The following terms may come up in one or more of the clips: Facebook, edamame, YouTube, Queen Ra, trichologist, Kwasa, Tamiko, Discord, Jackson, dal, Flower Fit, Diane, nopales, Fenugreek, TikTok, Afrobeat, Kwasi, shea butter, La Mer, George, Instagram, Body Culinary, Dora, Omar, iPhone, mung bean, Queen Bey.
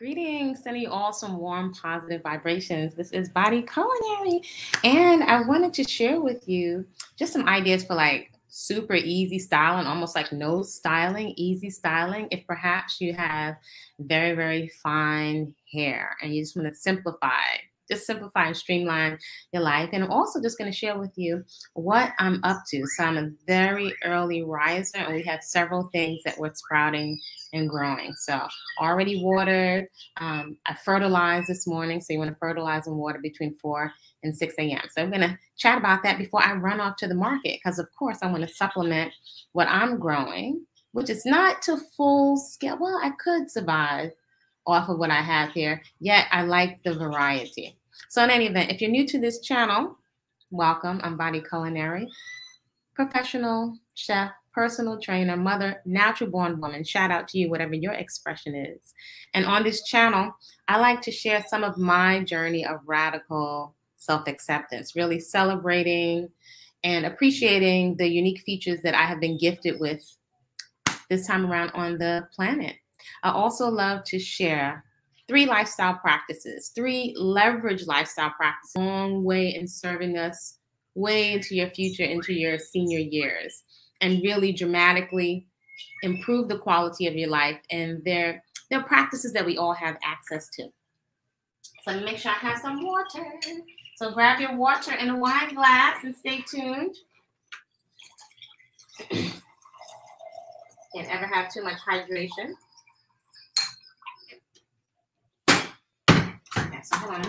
Greetings, sending you all some warm, positive vibrations. This is Body Culinary, and I wanted to share with you just some ideas for like super easy styling, almost like no styling, easy styling. If perhaps you have very, very fine hair and you just want to simplify and streamline your life. And I'm also just going to share with you what I'm up to. So I'm a very early riser, and we have several things that we're sprouting and growing. So already watered. I fertilized this morning. So you want to fertilize and water between 4 and 6 a.m. So I'm going to chat about that before I run off to the market, because of course I want to supplement what I'm growing, which is not to full scale. Well, I could survive off of what I have here, yet I like the variety. So in any event, if you're new to this channel, welcome. I'm Body Culinary, professional chef, personal trainer, mother, natural born woman. Shout out to you, whatever your expression is. And on this channel, I like to share some of my journey of radical self-acceptance, really celebrating and appreciating the unique features that I have been gifted with this time around on the planet. I also love to share 3 lifestyle practices, 3 leverage lifestyle practices, long way in serving us way into your future, into your senior years, and really dramatically improve the quality of your life. And they're practices that we all have access to. So let me make sure I have some water. So grab your water in a wine glass and stay tuned. Can't ever have too much hydration. So hold on.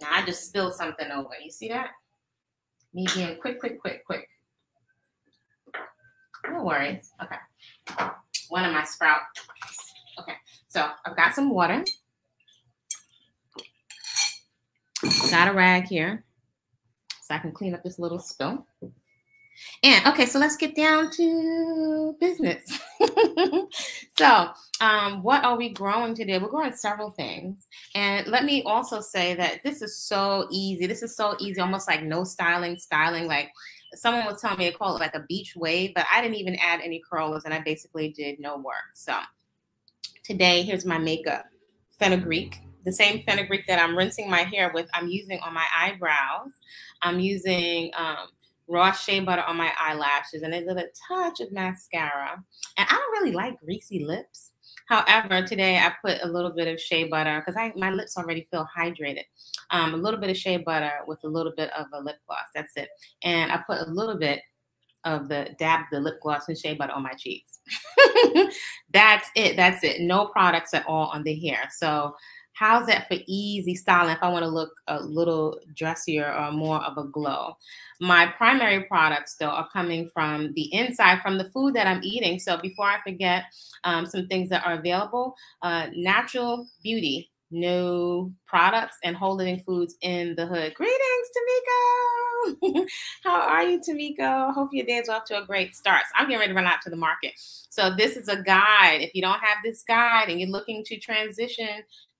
Now I just spilled something over. You see that? Me being quick. No worries. Okay. One of my sprout. Okay. So I've got some water. Got a rag here so I can clean up this little spill. And okay, so let's get down to business. So what are we growing today? We're growing several things. And let me also say that this is so easy. This is so easy, almost like no styling, styling. Like someone was telling me to call it like a beach wave, but I didn't even add any curlers and I basically did no work. So today, here's my makeup, fenugreek. The same fenugreek that I'm rinsing my hair with, I'm using on my eyebrows. I'm using raw shea butter on my eyelashes and a little touch of mascara. And I don't really like greasy lips. However, today I put a little bit of shea butter because my lips already feel hydrated. A little bit of shea butter with a little bit of a lip gloss. That's it. And I put a little bit of the lip gloss and shea butter on my cheeks. That's it. That's it. No products at all on the hair. So how's that for easy styling if I want to look a little dressier or more of a glow? My primary products, though, are coming from the inside, from the food that I'm eating. So before I forget, some things that are available, natural beauty, new products, and whole living foods in the hood. Greetings, Tamiko. How are you, Tamiko? Hope your day's off to a great start. So I'm getting ready to run out to the market. So this is a guide. If you don't have this guide and you're looking to transition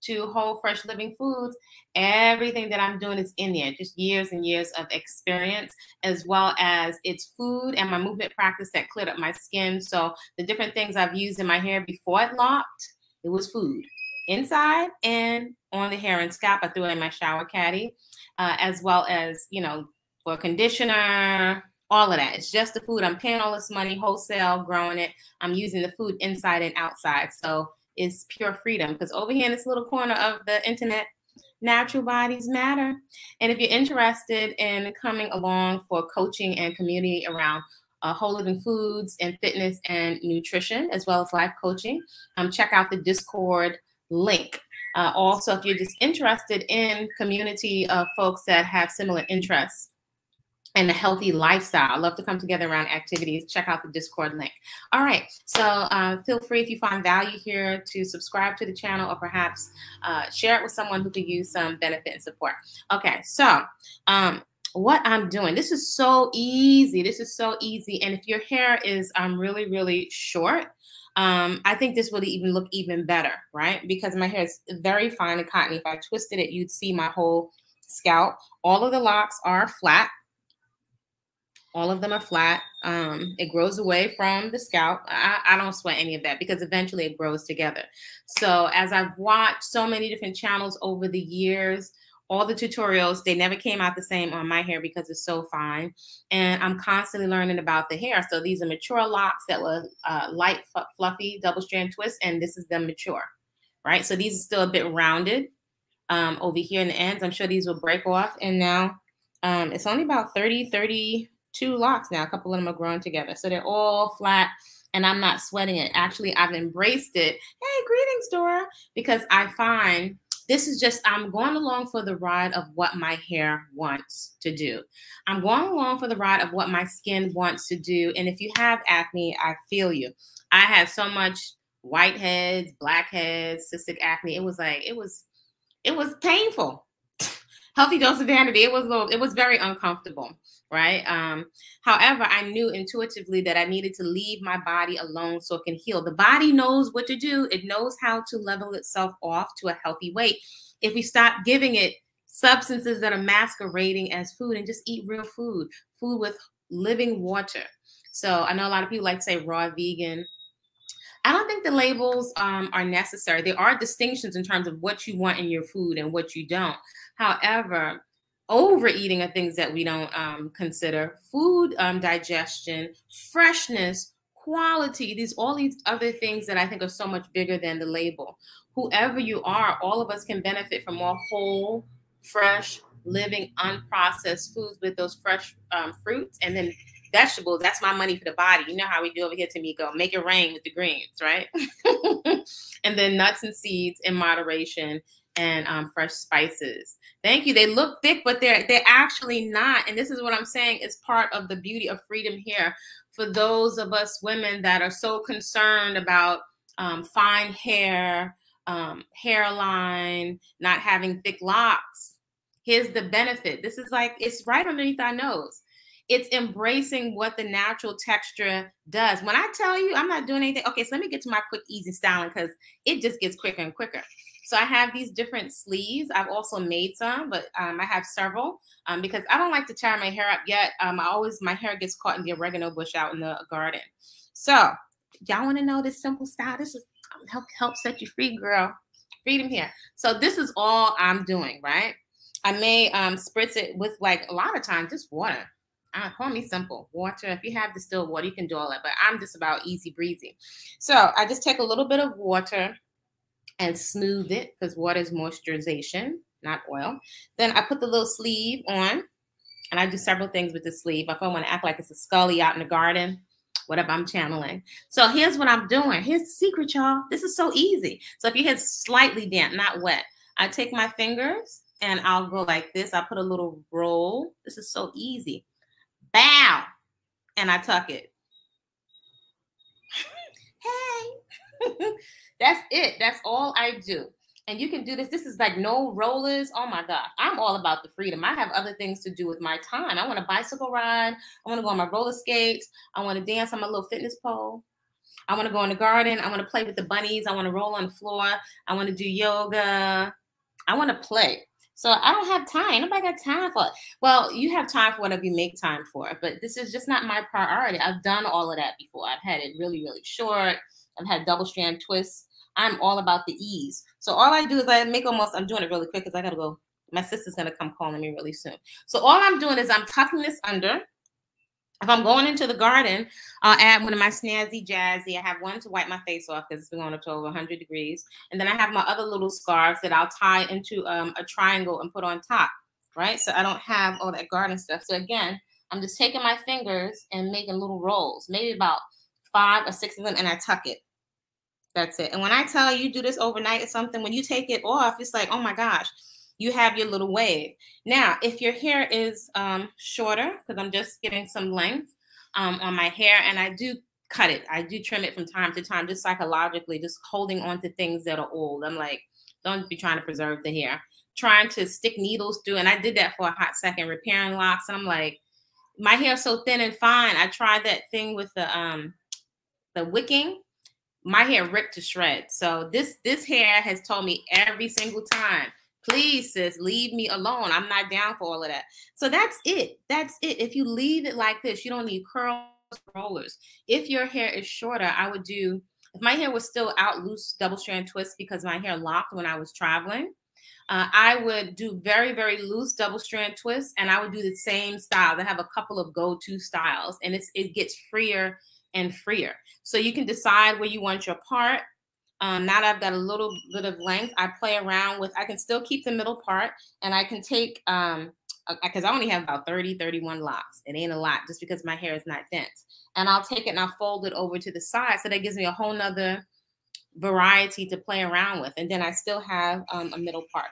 to whole, fresh, living foods, everything that I'm doing is in there, just years and years of experience, as well as it's food and my movement practice that cleared up my skin. So the different things I've used in my hair before it locked, it was food. Inside and on the hair and scalp, I threw it in my shower caddy, as well as, you know, for conditioner, all of that. It's just the food. I'm paying all this money, wholesale, growing it. I'm using the food inside and outside. So is pure freedom, because over here in this little corner of the internet, natural bodies matter. And if you're interested in coming along for coaching and community around whole living foods and fitness and nutrition, as well as life coaching, check out the Discord link. Also, if you're just interested in community of folks that have similar interests and a healthy lifestyle, I love to come together around activities. Check out the Discord link. All right, so feel free, if you find value here, to subscribe to the channel or perhaps share it with someone who could use some benefit and support. Okay, so what I'm doing, this is so easy. This is so easy. And if your hair is really, really short, I think this would even look even better, right? Because my hair is very fine and cotton. If I twisted it, you'd see my whole scalp. All of the locks are flat. All of them are flat. It grows away from the scalp. I don't sweat any of that because eventually it grows together. So as I've watched so many different channels over the years, all the tutorials, they never came out the same on my hair because it's so fine. And I'm constantly learning about the hair. So these are mature locks that were light, fluffy, double strand twists, and this is them mature, right? So these are still a bit rounded over here in the ends. I'm sure these will break off. And now it's only about 32 locks now. A couple of them are growing together. So they're all flat and I'm not sweating it. Actually, I've embraced it. Hey, greetings, Dora, because I find this is just, I'm going along for the ride of what my hair wants to do. I'm going along for the ride of what my skin wants to do. And if you have acne, I feel you. I had so much whiteheads, blackheads, cystic acne. It was like, it was painful. Healthy dose of vanity. It was very uncomfortable, right? However, I knew intuitively that I needed to leave my body alone so it can heal. The body knows what to do. It knows how to level itself off to a healthy weight. If we stop giving it substances that are masquerading as food and just eat real food, food with living water. So I know a lot of people like to say raw vegan. I don't think the labels are necessary. There are distinctions in terms of what you want in your food and what you don't. However, overeating are things that we don't consider. Food digestion, freshness, quality, all these other things that I think are so much bigger than the label. Whoever you are, all of us can benefit from more whole, fresh, living, unprocessed foods with those fresh fruits and then vegetables. That's my money for the body. You know how we do over here, Tamiko. Make it rain with the greens, right? And then nuts and seeds in moderation and fresh spices. Thank you. They look thick, but they're actually not. And this is what I'm saying is part of the beauty of freedom here. For those of us women that are so concerned about fine hair, hairline, not having thick locks, here's the benefit. This is like, it's right underneath our nose. It's embracing what the natural texture does. When I tell you I'm not doing anything, okay, so let me get to my quick, easy styling because it just gets quicker and quicker. So I have these different sleeves. I've also made some, but I have several because I don't like to tear my hair up yet. My hair gets caught in the oregano bush out in the garden. So y'all want to know this simple style? This is help set you free, girl. Freedom here. So this is all I'm doing, right? I may spritz it with, like, a lot of times just water. Call me simple. Water. If you have distilled water, you can do all that, but I'm just about easy breezy. So I just take a little bit of water and smooth it because water is moisturization, not oil. Then I put the little sleeve on, and I do several things with the sleeve. If I want to act like it's a scully out in the garden, whatever I'm channeling. So here's what I'm doing. Here's the secret, y'all. This is so easy. So if your hair's slightly damp, not wet, I take my fingers and I'll go like this. I put a little roll. This is so easy. Bow, and I tuck it. Hey, that's it. That's all I do. And you can do this. This is like no rollers. Oh my God. I'm all about the freedom. I have other things to do with my time. I want to bicycle ride. I want to go on my roller skates. I want to dance on my little fitness pole. I want to go in the garden. I want to play with the bunnies. I want to roll on the floor. I want to do yoga. I want to play. So I don't have time. Nobody got time for it. Well, you have time for whatever you make time for, but this is just not my priority. I've done all of that before. I've had it really, really short. I've had double strand twists. I'm all about the ease. So all I do is I make almost, I'm doing it really quick because I got to go. My sister's going to come calling me really soon. So all I'm doing is I'm tucking this under. If I'm going into the garden, I'll add one of my snazzy jazzy. I have one to wipe my face off because it's been going up to over 100 degrees. And then I have my other little scarves that I'll tie into a triangle and put on top, right? So I don't have all that garden stuff. So again, I'm just taking my fingers and making little rolls, maybe about 5 or 6 of them, and I tuck it. That's it. And when I tell you do this overnight or something, when you take it off, it's like, oh my gosh. You have your little wave. Now, if your hair is shorter, because I'm just getting some length on my hair, and I do cut it. I do trim it from time to time, just psychologically, just holding on to things that are old. I'm like, don't be trying to preserve the hair. Trying to stick needles through, and I did that for a hot second, repairing locks, and I'm like, my hair's so thin and fine. I tried that thing with the wicking. My hair ripped to shreds. So this hair has told me every single time, Please, sis, leave me alone. I'm not down for all of that. So that's it. That's it. If you leave it like this, you don't need curls, rollers. If your hair is shorter, I would do, if my hair was still out, loose double strand twists, because my hair locked when I was traveling. I would do very, very loose double strand twists, and I would do the same style. They have a couple of go-to styles, and it gets freer and freer. So you can decide where you want your part. Now that I've got a little bit of length, I play around with, I can still keep the middle part, and I can take, because I only have about 30, 31 locks. It ain't a lot just because my hair is not dense. And I'll take it and I'll fold it over to the side. So that gives me a whole nother variety to play around with. And then I still have a middle part.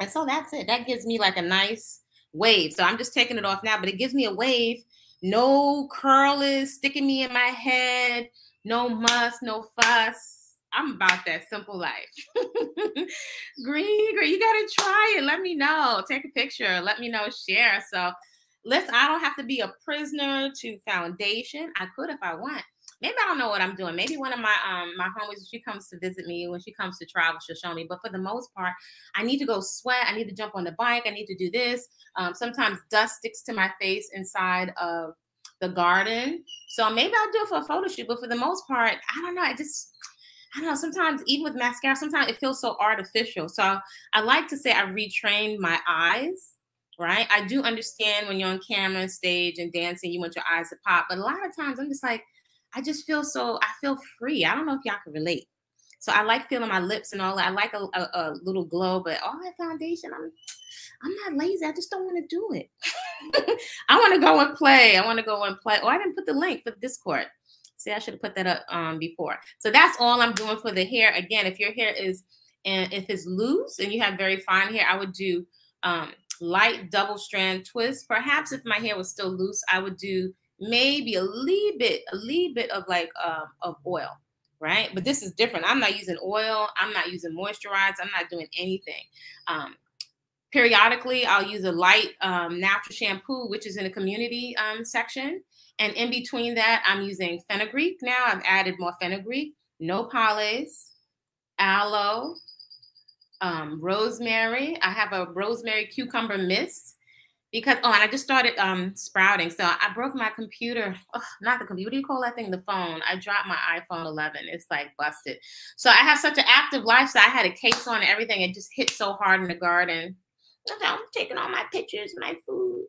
And so that's it. That gives me like a nice wave. So I'm just taking it off now, but it gives me a wave. No curl is sticking me in my head. No muss, no fuss. I'm about that simple life. Green, you got to try it. Let me know. Take a picture. Let me know. Share. So listen, I don't have to be a prisoner to foundation. I could if I want. Maybe I don't know what I'm doing. Maybe one of my my homies, she comes to visit me. When she comes to travel, she'll show me. But for the most part, I need to go sweat. I need to jump on the bike. I need to do this. Sometimes dust sticks to my face inside of the garden. So maybe I'll do it for a photo shoot. But for the most part, I don't know. I don't know, sometimes even with mascara, sometimes it feels so artificial. So I like to say I retrained my eyes, right? I do understand when you're on camera, stage, and dancing, you want your eyes to pop. But a lot of times I'm just like, I just feel so, I feel free. I don't know if y'all can relate. So I like feeling my lips and all that. I like a little glow, but all that foundation, I'm not lazy. I just don't want to do it. I want to go and play. I want to go and play. Oh, I didn't put the link for Discord. See, I should have put that up before. So that's all I'm doing for the hair. Again, if your hair is, and if it's loose and you have very fine hair, I would do light double strand twists. Perhaps if my hair was still loose, I would do maybe a little bit of like of oil, right? But this is different. I'm not using oil. I'm not using moisturizer. I'm not doing anything. Periodically, I'll use a light natural shampoo, which is in a community section. And in between that, I'm using fenugreek now. I've added more fenugreek, nopales, aloe, rosemary. I have a rosemary cucumber mist because, oh, and I just started sprouting. So I broke my computer. Ugh, not the computer. What do you call that thing? The phone. I dropped my iPhone 11. It's like busted. So I have such an active lifestyle. I had a case on and everything. It just hit so hard in the garden. I'm taking all my pictures, my food.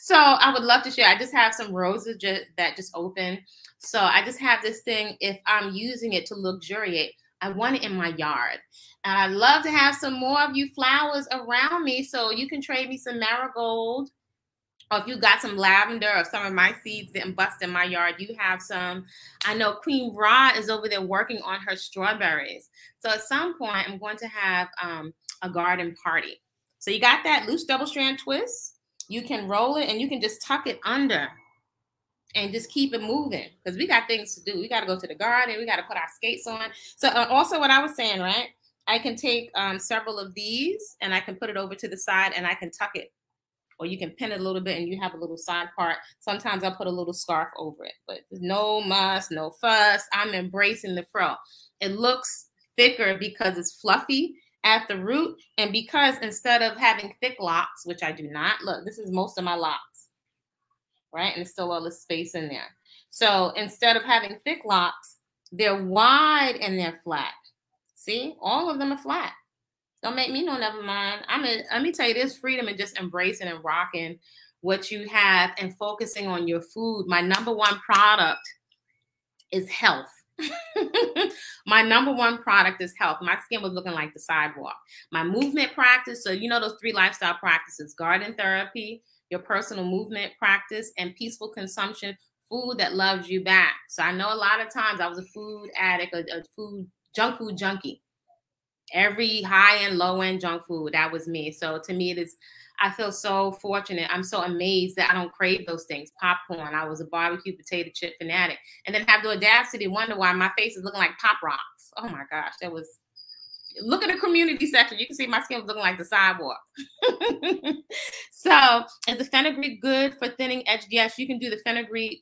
So I would love to share. I just have some roses that just opened. So I just have this thing, if I'm using it to luxuriate, I want it in my yard. And I'd love to have some more of you flowers around me. So you can trade me some marigold. Or if you got some lavender or some of my seeds didn't bust in my yard, you have some. I know Queen Ra is over there working on her strawberries. So at some point, I'm going to have a garden party. So you got that loose double strand twist. You can roll it and you can just tuck it under and just keep it moving because we got things to do. We got to go to the garden. We got to put our skates on. So also what I was saying, right? I can take several of these and I can put it over to the side and I can tuck it. Or you can pin it a little bit and you have a little side part. Sometimes I put a little scarf over it. But no muss, no fuss. I'm embracing the fro. It looks thicker because it's fluffy at the root, and because instead of having thick locks, which I do not, look, this is most of my locks, right? And there's still all this space in there. So instead of having thick locks, they're wide and they're flat. See, all of them are flat. Don't make me know, never mind. Let me tell you, there's freedom in just embracing and rocking what you have and focusing on your food. My number one product is health. My number one product is health. My skin was looking like the sidewalk. My movement practice, so you know those three lifestyle practices, garden therapy, your personal movement practice, and peaceful consumption, food that loves you back. So I know a lot of times I was a food addict, a junk food junkie. Every high-end, low-end junk food, that was me. So to me, it is, I feel so fortunate. I'm so amazed that I don't crave those things. Popcorn, I was a barbecue potato chip fanatic. And then have the audacity to wonder why my face is looking like Pop Rocks. Oh my gosh, that was, look at the community section. You can see my skin was looking like the sidewalk. So is the fenugreek good for thinning edge? Yes, you can do the fenugreek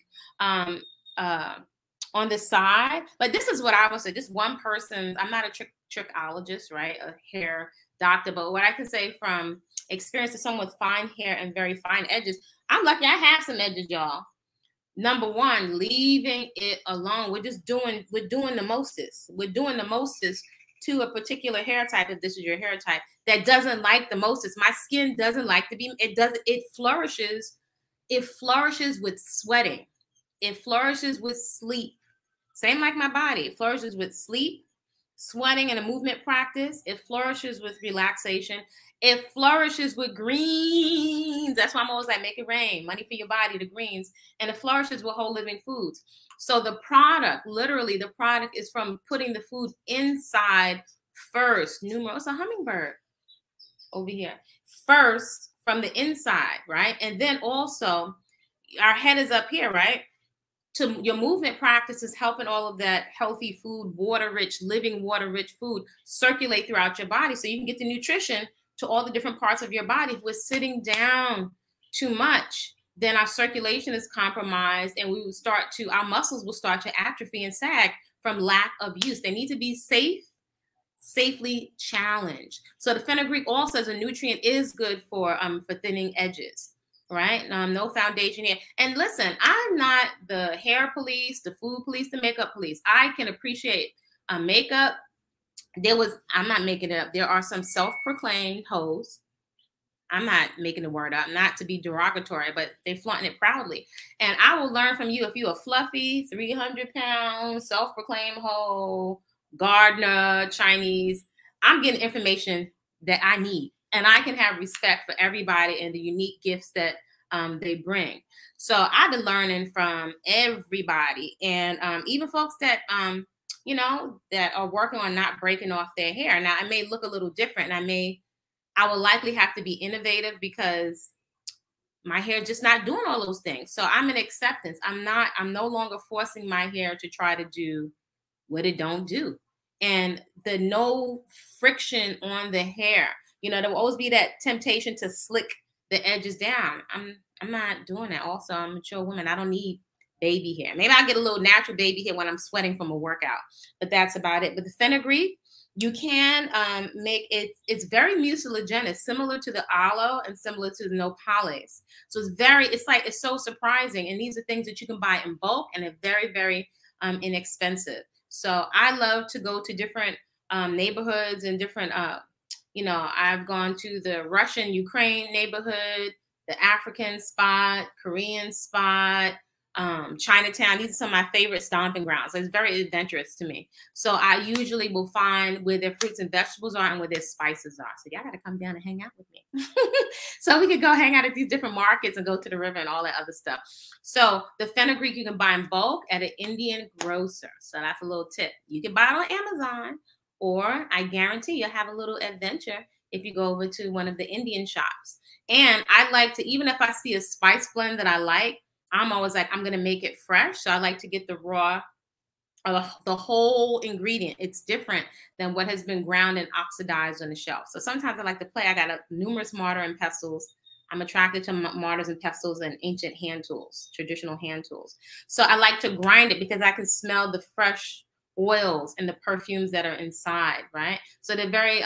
on the side. Like, this is what I would say. This one person's, I'm not a trichologist, right? A hair doctor. But what I can say from experience is someone with fine hair and very fine edges. I'm lucky I have some edges, y'all. Number one, leaving it alone. We're doing the mostest. We're doing the mostest to a particular hair type, if this is your hair type, that doesn't like the mostest. My skin doesn't like to be, it flourishes with sweating. It flourishes with sleep. Same like my body. It flourishes with sleep, sweating, and a movement practice. It flourishes with relaxation. It flourishes with greens. That's why I'm always like, make it rain. Money for your body, the greens. And it flourishes with whole living foods. So the product, literally the product is from putting the food inside first. It's a hummingbird over here. First from the inside, right? And then also our head is up here, right? To your movement practices, helping all of that healthy food, water-rich, living water-rich food circulate throughout your body so you can get the nutrition to all the different parts of your body. If we're sitting down too much, then our circulation is compromised and we will start to, our muscles will start to atrophy and sag from lack of use. They need to be safe, safely challenged. So the fenugreek also as a nutrient is good for thinning edges. Right? No foundation here. And listen, I'm not the hair police, the food police, the makeup police. I can appreciate makeup. I'm not making it up. There are some self-proclaimed hoes. I'm not making the word up, not to be derogatory, but they flaunting it proudly. And I will learn from you if you're a fluffy, 300-pound, self-proclaimed hoe, gardener, Chinese. I'm getting information that I need. And I can have respect for everybody and the unique gifts that they bring. So I've been learning from everybody, and even folks that, that are working on not breaking off their hair. Now, I may look a little different, and I will likely have to be innovative because my hair just not doing all those things. So I'm in acceptance. I'm no longer forcing my hair to try to do what it don't do. And the no friction on the hair. You know, there will always be that temptation to slick the edges down. I'm not doing that. Also, I'm a mature woman. I don't need baby hair. Maybe I'll get a little natural baby hair when I'm sweating from a workout, but that's about it. But the fenugreek, you can make it. It's very mucilagenic, similar to the aloe and similar to the nopales. So it's so surprising. And these are things that you can buy in bulk, and they're very, very inexpensive. So I love to go to different neighborhoods and different, I've gone to the Russian Ukraine neighborhood, the African spot, Korean spot, Chinatown. These are some of my favorite stomping grounds. It's very adventurous to me. So I usually will find where their fruits and vegetables are and where their spices are. So y'all got to come down and hang out with me. So we could go hang out at these different markets and go to the river and all that other stuff. So the fenugreek you can buy in bulk at an Indian grocer. So that's a little tip. You can buy it on Amazon. Or I guarantee you'll have a little adventure if you go over to one of the Indian shops. And I like to, even if I see a spice blend that I like, I'm always like, I'm going to make it fresh. So I like to get the raw, the whole ingredient. It's different than what has been ground and oxidized on the shelf. So sometimes I like to play. I got numerous mortar and pestles. I'm attracted to mortars and pestles and ancient hand tools, traditional hand tools. So I like to grind it because I can smell the fresh oils and the perfumes that are inside, right? So they're very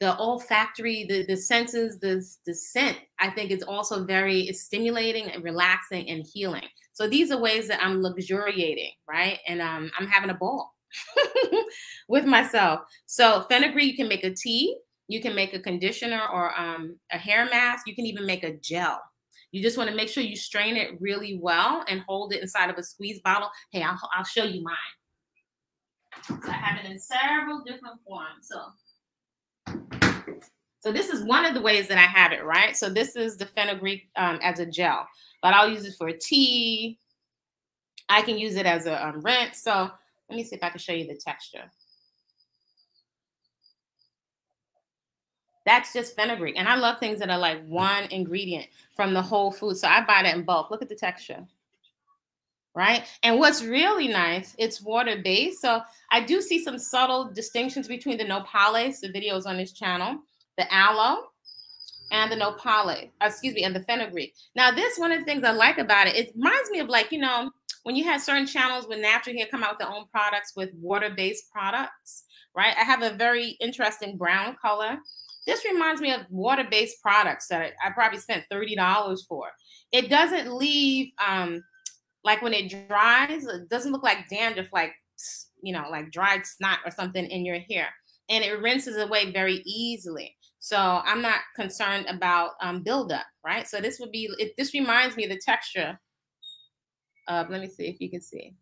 the olfactory, the senses, the scent, I think it's also very, it's stimulating and relaxing and healing. So these are ways that I'm luxuriating, right? And I'm having a ball with myself. So fenugreek, you can make a tea, you can make a conditioner or a hair mask, you can even make a gel. You just want to make sure you strain it really well and hold it inside of a squeeze bottle. Hey, I'll show you mine. So I have it in several different forms. So this is one of the ways that I have it, right? So this is the fenugreek as a gel, but I'll use it for tea. I can use it as a rinse. So let me see if I can show you the texture. That's just fenugreek. And I love things that are like one ingredient from the whole food. So I buy that in bulk. Look at the texture. Right? And what's really nice, it's water-based. So I do see some subtle distinctions between the nopales, the videos on this channel, the aloe, and the nopale, excuse me, and the fenugreek. Now, this one of the things I like about it, it reminds me of like, when you had certain channels with natural hair come out with their own products with water-based products, right? I have a very interesting brown color. This reminds me of water-based products that I probably spent $30 for. It doesn't leave, like when it dries, it doesn't look like dandruff, like, you know, like dried snot or something in your hair. And it rinses away very easily. So I'm not concerned about buildup, right? So this would be, this reminds me of the texture of, let me see if you can see,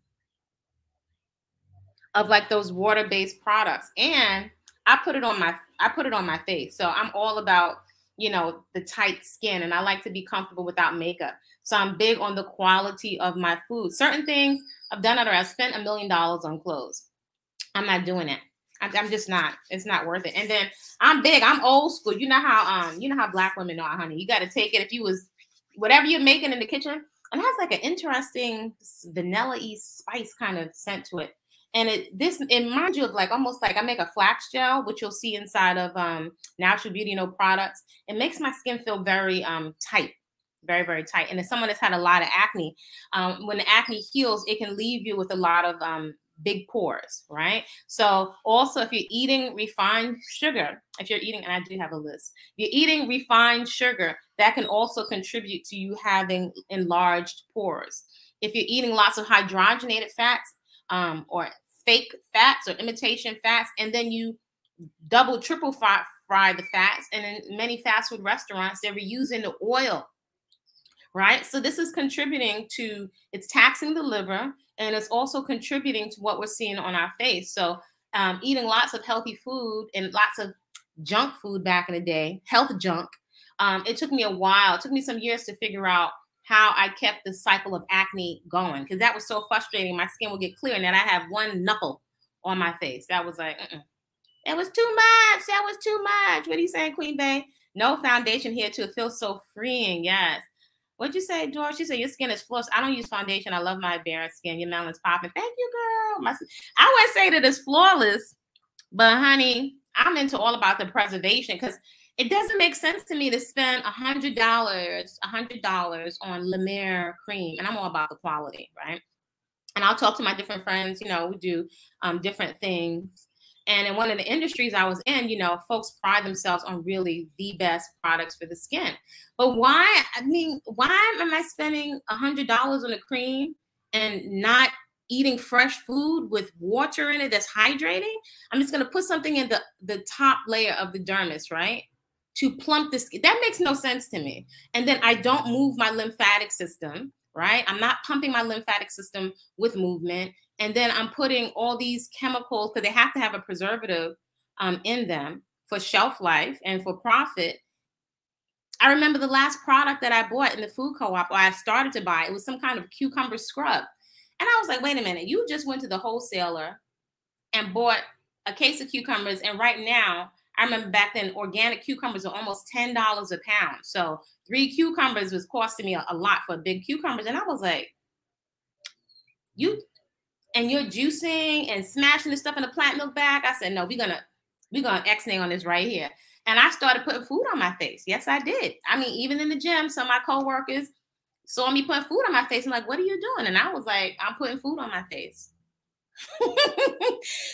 of like those water-based products. And I put it on my face. So I'm all about, you know, the tight skin, and I like to be comfortable without makeup. So I'm big on the quality of my food. Certain things I've done, or I've spent $1 million on clothes. I'm not doing it. I'm just not. It's not worth it. And then I'm big. I'm old school. You know how Black women are, honey. You got to take it. If you was whatever you're making in the kitchen, and it has like an interesting vanilla-y spice kind of scent to it. And it reminds you of like almost like I make a flax gel, which you'll see inside of Natural Beauty No products. It makes my skin feel very tight, very, very tight. And if someone has had a lot of acne, when the acne heals, it can leave you with a lot of big pores, right? So also if you're eating refined sugar, if you're eating, and I do have a list, if you're eating refined sugar, that can also contribute to you having enlarged pores. If you're eating lots of hydrogenated fats, or fake fats or imitation fats, and then you double, triple fry the fats, and in many fast food restaurants, they're reusing the oil, right? So this is contributing to, it's taxing the liver, and it's also contributing to what we're seeing on our face. So eating lots of healthy food and lots of junk food back in the day, health junk, it took me a while, it took me some years to figure out how I kept the cycle of acne going, because that was so frustrating. My skin would get clear, and then I have one knuckle on my face. That was like, it was too much. That was too much. What are you saying, Queen Bey? No foundation here too. It feels so freeing. Yes. What'd you say, George? She said your skin is flawless. I don't use foundation. I love my barren skin. Your melan's popping. Thank you, girl. I wouldn't say that it's flawless, but honey, I'm into all about the preservation, because it doesn't make sense to me to spend $100 on La Mer cream, and I'm all about the quality, right? And I'll talk to my different friends, you know, we do different things. And in one of the industries I was in, you know, folks pride themselves on really the best products for the skin. But why, I mean, why am I spending $100 on a cream and not eating fresh food with water in it that's hydrating? I'm just going to put something in the top layer of the dermis, right? To plump the skin. That makes no sense to me. And then I don't move my lymphatic system, right? I'm not pumping my lymphatic system with movement. And then I'm putting all these chemicals, because they have to have a preservative in them for shelf life and for profit. I remember the last product that I bought in the food co-op, or I started to buy, it was some kind of cucumber scrub. And I was like, wait a minute, you just went to the wholesaler and bought a case of cucumbers. And right now, I remember back then, organic cucumbers were almost $10 a pound. So 3 cucumbers was costing me a lot for big cucumbers. And I was like, you're juicing and smashing this stuff in a plant milk bag. I said, no, we're gonna X-nay on this right here. And I started putting food on my face. Yes, I did. I mean, even in the gym, some of my coworkers saw me putting food on my face. I'm like, what are you doing? And I was like, I'm putting food on my face.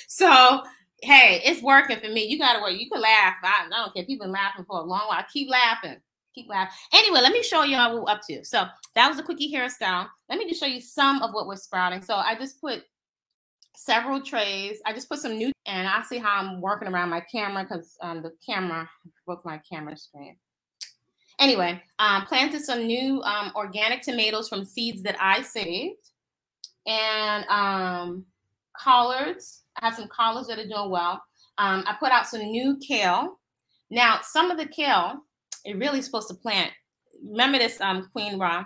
So, hey, it's working for me. You got to work. You can laugh. I don't care. People been laughing for a long while. Keep laughing. Keep laughing. Anyway, let me show y'all what we're up to. So that was a quickie hairstyle. Let me just show you some of what we're sprouting. So I just put several trays. I just put some new, and I see how I'm working around my camera, because the camera broke my camera screen. Anyway, planted some new organic tomatoes from seeds that I saved, and collards. I have some collards that are doing well. I put out some new kale. Now, some of the kale, it really is supposed to plant. Remember this, Queen Ra.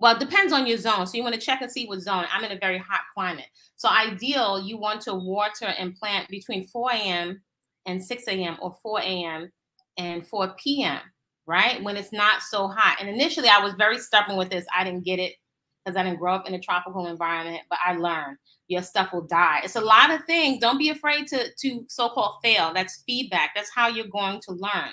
Well, it depends on your zone. So you want to check and see what zone. I'm in a very hot climate. So ideal, you want to water and plant between 4 a.m. and 6 a.m. or 4 a.m. and 4 p.m., right? When it's not so hot. And initially, I was very stubborn with this. I didn't get it, because I didn't grow up in a tropical environment, but I learned your stuff will die. It's a lot of things. Don't be afraid to so-called fail. That's feedback. That's how you're going to learn.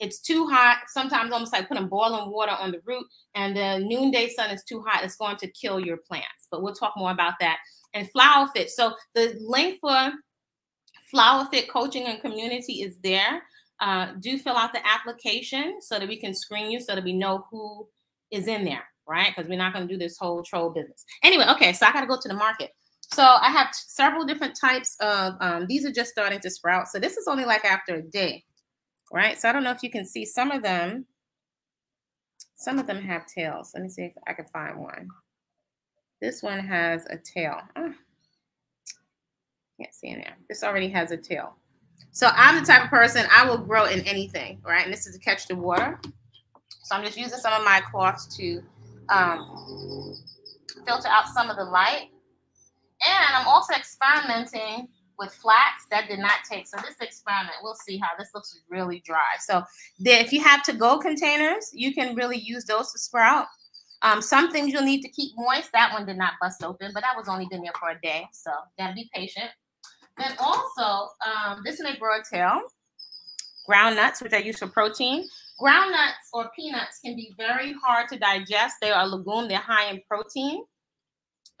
It's too hot. Sometimes almost like putting boiling water on the root, and the noonday sun is too hot. It's going to kill your plants, but we'll talk more about that. And Flower Fit. So the link for Flower Fit coaching and community is there. Do fill out the application so that we can screen you so that we know who is in there, right? Because we're not going to do this whole troll business. Anyway, okay, so I got to go to the market. So I have several different types of, these are just starting to sprout. So this is only like after a day, right? So I don't know if you can see some of them have tails. Let me see if I can find one. This one has a tail. Oh, can't see in there. This already has a tail. So I'm the type of person, I will grow in anything, right? And this is to catch the water. So I'm just using some of my cloths to filter out some of the light. And I'm also experimenting with flax. That did not take. So this experiment, we'll see how this looks really dry. So if you have to-go containers, you can really use those to sprout. Some things you'll need to keep moist. That one did not bust open, but that was only been there for a day. So gotta be patient. Then also, this is a broad tail. Ground nuts, which I use for protein. Ground nuts or peanuts can be very hard to digest. They are a legume. They're high in protein.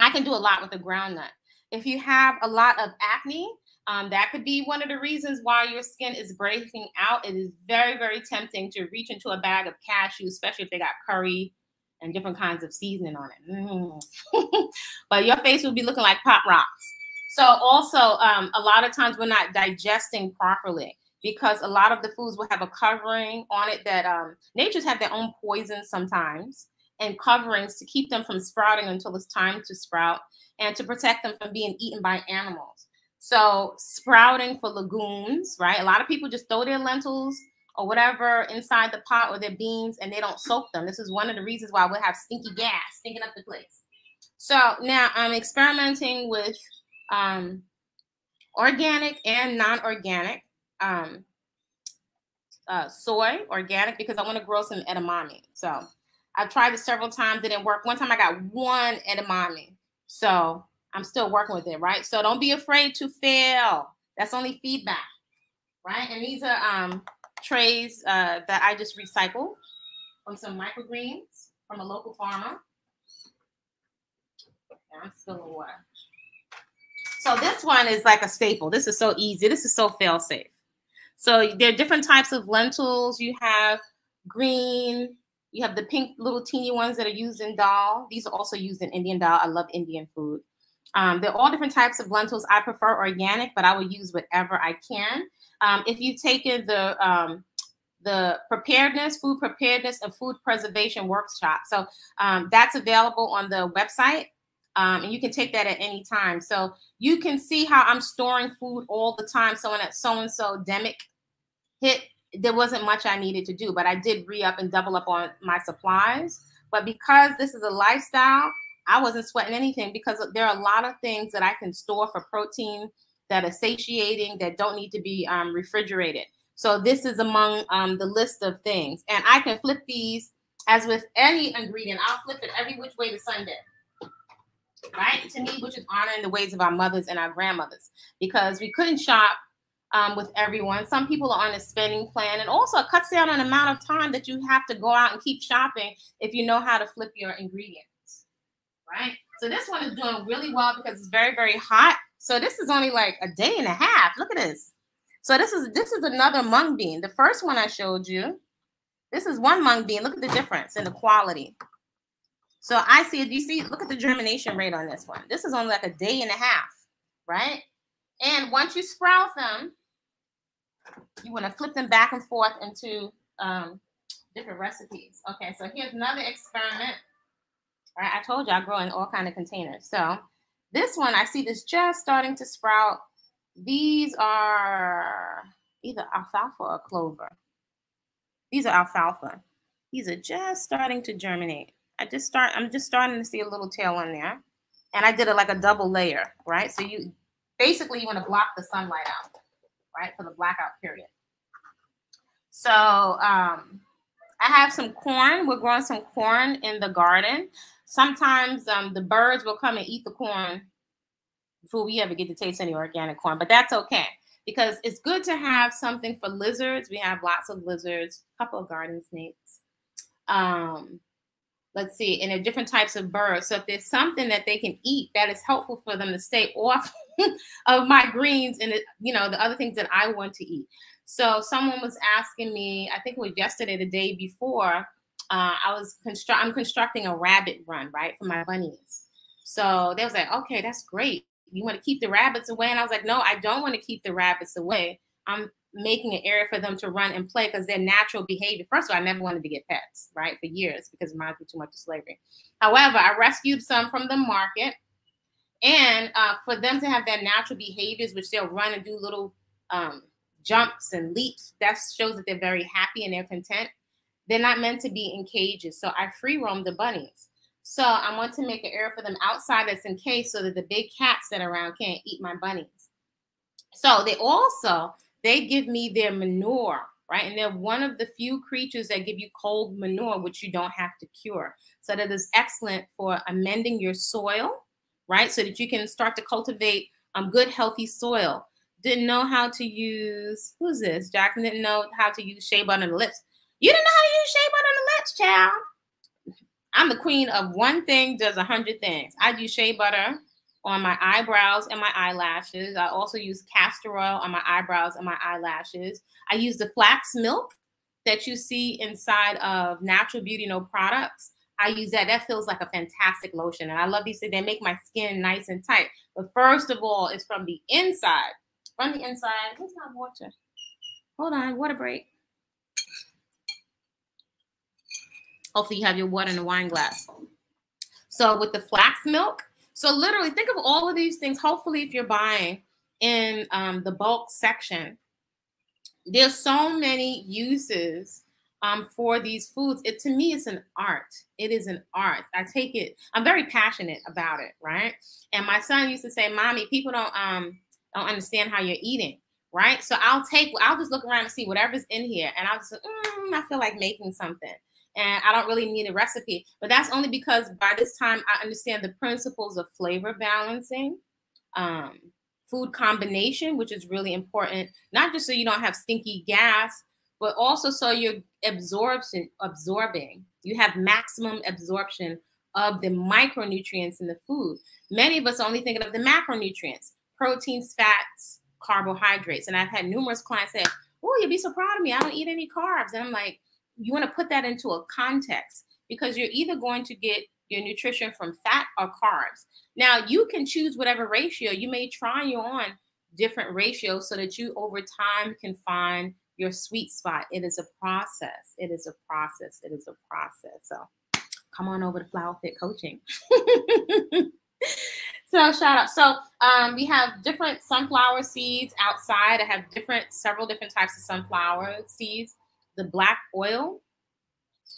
I can do a lot with a ground nut. If you have a lot of acne, that could be one of the reasons why your skin is breaking out. It is very, very tempting to reach into a bag of cashews, especially if they got curry and different kinds of seasoning on it. Mm. But your face will be looking like pop rocks. So also, a lot of times we're not digesting properly because a lot of the foods will have a covering on it that nature's have their own poison sometimes, and coverings to keep them from sprouting until it's time to sprout and to protect them from being eaten by animals. So sprouting for legumes, right? A lot of people just throw their lentils or whatever inside the pot or their beans and they don't soak them. This is one of the reasons why we'll have stinky gas stinking up the place. So now I'm experimenting with organic and non-organic soy, organic, because I want to grow some edamame. So I've tried it several times, didn't work. One time I got one edamame. So I'm still working with it, right? So don't be afraid to fail. That's only feedback, right? And these are trays that I just recycled from some microgreens from a local farmer. And I'm spilling water. So this one is like a staple. This is so easy. This is so fail safe. So there are different types of lentils. You have green. You have the pink little teeny ones that are used in dal. These are also used in Indian dal. I love Indian food. They're all different types of lentils. I prefer organic, but I will use whatever I can. If you've taken the preparedness, food preparedness, and food preservation workshop. So that's available on the website. And you can take that at any time. So you can see how I'm storing food all the time. So when that so-and-so demic hit, there wasn't much I needed to do, but I did re-up and double up on my supplies. But because this is a lifestyle, I wasn't sweating anything because there are a lot of things that I can store for protein that are satiating, that don't need to be refrigerated. So this is among the list of things. And I can flip these, as with any ingredient, I'll flip it every which way to Sunday. Right? To me, which is honoring the ways of our mothers and our grandmothers, because we couldn't shop with everyone. Some people are on a spending plan, and also it cuts down on the amount of time that you have to go out and keep shopping if you know how to flip your ingredients, right? So this one is doing really well because it's very, very hot. So this is only like a day and a half. Look at this. So this is another mung bean. The first one I showed you, this is one mung bean. Look at the difference in the quality. So I see, do you see, look at the germination rate on this one. This is only like a day and a half, right? And once you sprout them, you want to flip them back and forth into different recipes. Okay, so here's another experiment. All right, I told you I grow in all kinds of containers. So this one, I see this just starting to sprout. These are either alfalfa or clover. These are alfalfa. These are just starting to germinate. I'm just starting to see a little tail on there. And I did it like a double layer, right? So you basically want to block the sunlight out, right? For the blackout period. So I have some corn. We're growing some corn in the garden. Sometimes the birds will come and eat the corn before we ever get to taste any organic corn, but that's okay. because it's good to have something for lizards. We have lots of lizards, a couple of garden snakes. Let's see, and there are different types of birds. So if there's something that they can eat that is helpful for them to stay off of my greens and, you know, the other things that I want to eat. So someone was asking me, I think it was yesterday, the day before, I'm constructing a rabbit run, right, for my bunnies. So they was like, okay, that's great. You want to keep the rabbits away? And I was like, no, I don't want to keep the rabbits away. I'm making an area for them to run and play because their natural behavior. First of all, I never wanted to get pets, right, for years because it reminds me too much of slavery. However, I rescued some from the market. And for them to have their natural behaviors, which they'll run and do little jumps and leaps, that shows that they're very happy and they're content. They're not meant to be in cages. So I free roam the bunnies. So I want to make an area for them outside that's encased so that the big cats that are around can't eat my bunnies. So they give me their manure, right? And they're one of the few creatures that give you cold manure, which you don't have to cure. So that is excellent for amending your soil, right? So that you can start to cultivate good, healthy soil. Didn't know how to use, who's this? Jackson didn't know how to use shea butter on the lips. You didn't know how to use shea butter on the lips, child. I'm the queen of one thing does 100 things. I do shea butter on my eyebrows and my eyelashes. I also use castor oil on my eyebrows and my eyelashes. I use the flax milk that you see inside of Natural Beauty No Products. I use that. That feels like a fantastic lotion. And I love these things. They make my skin nice and tight. But first of all, it's from the inside. From the inside. Where's my water? Hold on. Water break. Hopefully you have your water in a wine glass. So with the flax milk. So literally think of all of these things. Hopefully if you're buying in the bulk section, there's so many uses for these foods. To me, it's an art. It is an art. I take it. I'm very passionate about it, right? And my son used to say, Mommy, people don't understand how you're eating, right? So I'll just look around and see whatever's in here. And I'll just say, I feel like making something. And I don't really need a recipe, but that's only because by this time I understand the principles of flavor balancing, food combination, which is really important, not just so you don't have stinky gas, but also so you're absorbing. You have maximum absorption of the micronutrients in the food. Many of us are only thinking of the macronutrients, proteins, fats, carbohydrates. And I've had numerous clients say, oh, you'd be so proud of me. I don't eat any carbs. And I'm like, you want to put that into a context because you're either going to get your nutrition from fat or carbs. Now, you can choose whatever ratio. You may try on different ratios so that you over time can find your sweet spot. It is a process. It is a process. It is a process. So come on over to Flower Fit Coaching. So shout out. So we have different sunflower seeds outside. I have several different types of sunflower seeds. The black oil,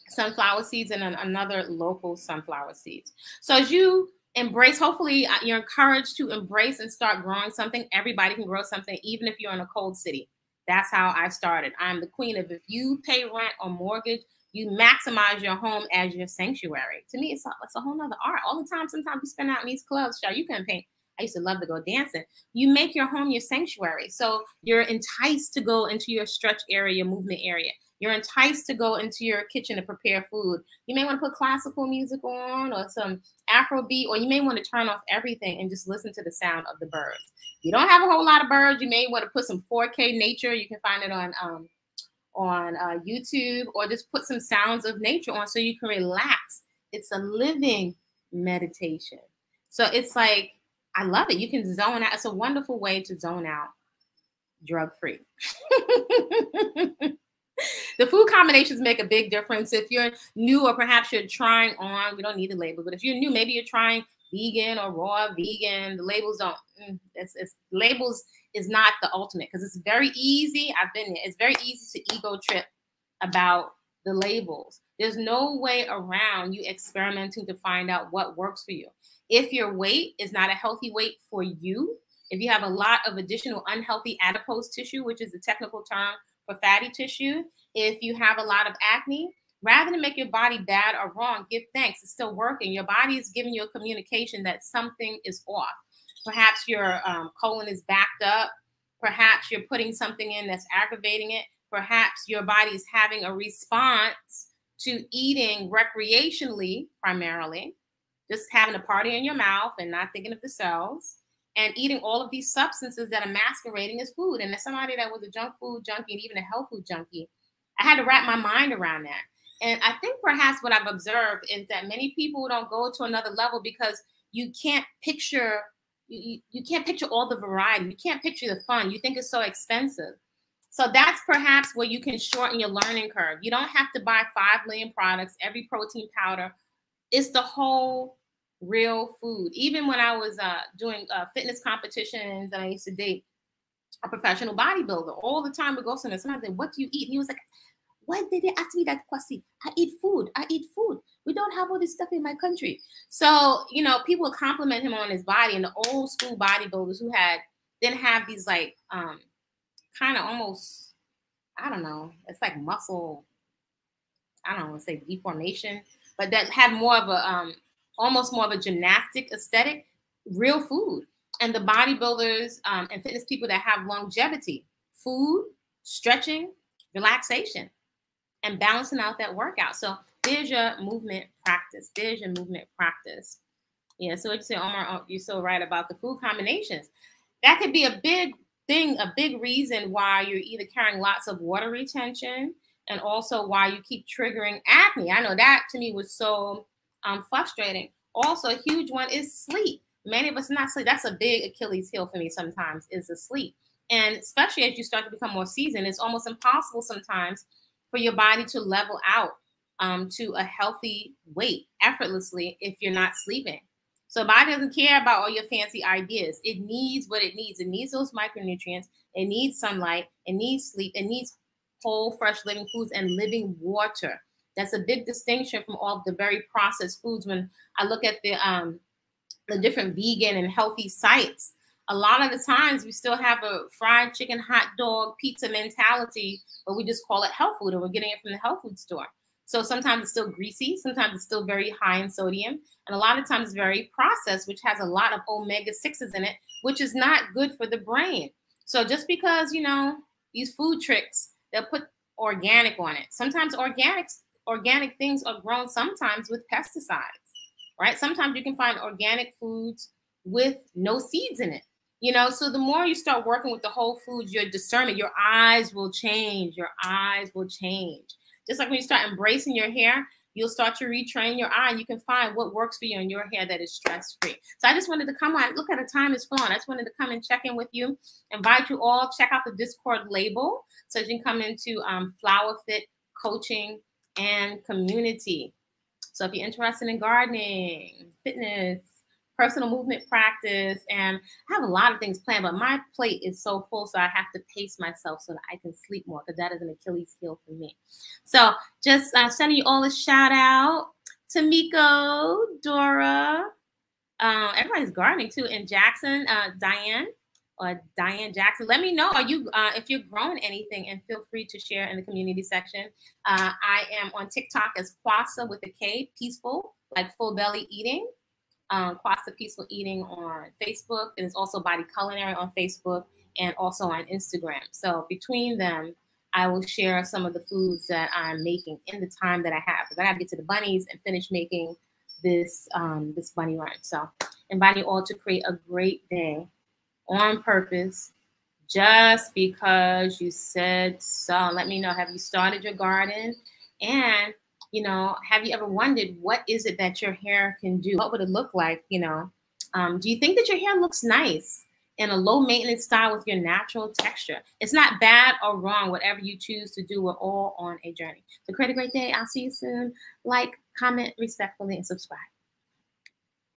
sunflower seeds, and another local sunflower seeds. So as you embrace, hopefully you're encouraged to embrace and start growing something. Everybody can grow something, even if you're in a cold city. That's how I started. I'm the queen of if you pay rent or mortgage, you maximize your home as your sanctuary. To me, it's a whole nother art. All the time, sometimes we spend out in these clubs, y'all. You can paint. I used to love to go dancing. You make your home your sanctuary. So you're enticed to go into your stretch area, your movement area. You're enticed to go into your kitchen to prepare food. You may want to put classical music on or some Afrobeat, or you may want to turn off everything and just listen to the sound of the birds. You don't have a whole lot of birds. You may want to put some 4K nature. You can find it on YouTube, or just put some sounds of nature on so you can relax. It's a living meditation. So it's like, I love it. You can zone out. It's a wonderful way to zone out drug-free. The food combinations make a big difference. If you're new, or perhaps you're trying on, we don't need the label, but if you're new, maybe you're trying vegan or raw vegan, the labels don't, labels is not the ultimate because it's very easy. I've been there. It's very easy to ego trip about the labels. There's no way around you experimenting to find out what works for you. If your weight is not a healthy weight for you, if you have a lot of additional unhealthy adipose tissue, which is the technical term for fatty tissue, if you have a lot of acne, rather than make your body bad or wrong, give thanks. It's still working. Your body is giving you a communication that something is off. Perhaps your colon is backed up. Perhaps you're putting something in that's aggravating it. Perhaps your body's having a response to eating recreationally, primarily, just having a party in your mouth and not thinking of the cells, and eating all of these substances that are masquerading as food. And as somebody that was a junk food junkie and even a health food junkie, I had to wrap my mind around that. And I think perhaps what I've observed is that many people don't go to another level because you can't picture, you can't picture all the variety. You can't picture the fun. You think it's so expensive. So that's perhaps where you can shorten your learning curve. You don't have to buy 5 million products, every protein powder. It's the whole real food. Even when I was doing fitness competitions and I used to date a professional bodybuilder, all the time we go somewhere, somebody said, what do you eat? And he was like, why did they ask me that, Kwasi? I eat food. I eat food. We don't have all this stuff in my country. So, you know, people compliment him on his body, and the old school bodybuilders who didn't have these like kind of almost, I don't know, it's like muscle, I don't want to say deformation, but that had more of a, almost more of a gymnastic aesthetic, real food. And the bodybuilders and fitness people that have longevity, food, stretching, relaxation, and balancing out that workout. So there's your movement practice. There's your movement practice. Yeah, so what you say, Omar, you're so right about the food combinations. That could be a big thing, a big reason why you're either carrying lots of water retention and also why you keep triggering acne. I know that to me was so frustrating. Also, a huge one is sleep. Many of us not sleep. That's a big Achilles heel for me sometimes, is the sleep. And especially as you start to become more seasoned, it's almost impossible sometimes for your body to level out to a healthy weight effortlessly if you're not sleeping. So the body doesn't care about all your fancy ideas. It needs what it needs. It needs those micronutrients. It needs sunlight. It needs sleep. It needs whole, fresh, living foods and living water. That's a big distinction from all of the very processed foods. When I look at the different vegan and healthy sites, a lot of the times we still have a fried chicken, hot dog, pizza mentality, but we just call it health food and we're getting it from the health food store. So sometimes it's still greasy, sometimes it's still very high in sodium, and a lot of times very processed, which has a lot of omega-6s in it, which is not good for the brain. So just because, you know, these food tricks, they'll put organic on it. Sometimes organic things are grown sometimes with pesticides, right? Sometimes you can find organic foods with no seeds in it. You know, so the more you start working with the whole foods, your discernment, your eyes will change. Your eyes will change. Just like when you start embracing your hair, you'll start to retrain your eye, and you can find what works for you in your hair that is stress-free. So I just wanted to come on. Look at the time is flowing. I just wanted to come and check in with you. Invite you all. Check out the Discord label so you can come into Flower Fit Coaching and Community. So if you're interested in gardening, fitness, personal movement practice, and I have a lot of things planned, but my plate is so full, so I have to pace myself so that I can sleep more, because that is an Achilles heel for me. So just sending you all a shout out. Tamiko, Dora, everybody's gardening too, and Jackson, Diane Jackson. Let me know, are you if you're growing anything, and feel free to share in the community section. I am on TikTok as Kwasa with a K, peaceful, like full belly eating. Kwasa Peaceful Eating on Facebook, and it's also Body Culinary on Facebook and also on Instagram. So between them, I will share some of the foods that I'm making in the time that I have, because I got to get to the bunnies and finish making this this bunny run. So invite you all to create a great day on purpose, just because you said so. Let me know, have you started your garden? And you know, have you ever wondered what is it that your hair can do? What would it look like, you know? Do you think that your hair looks nice in a low maintenance style with your natural texture? It's not bad or wrong. Whatever you choose to do, we're all on a journey. So create a great day. I'll see you soon. Like, comment respectfully, and subscribe.